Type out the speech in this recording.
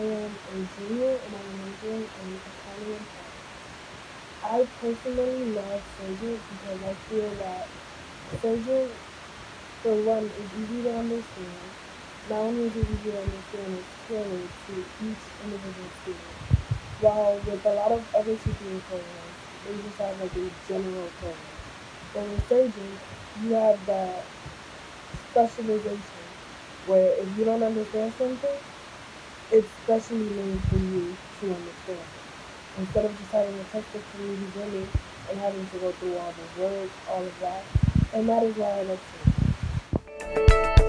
am a junior and I am majoring in accounting and finance. I personally love surgery because I feel that surgery, for one, is easy to understand. Not only is it easy to understand, it's tailored to each individual student. While with a lot of other teaching programs, they just have like a general program. But with surgery, you have that specialization, where if you don't understand something, it's specially made for you to understand it. Instead of just having a textbook for you to do it and having to go through all the words, all of that. And that is why I like surgery.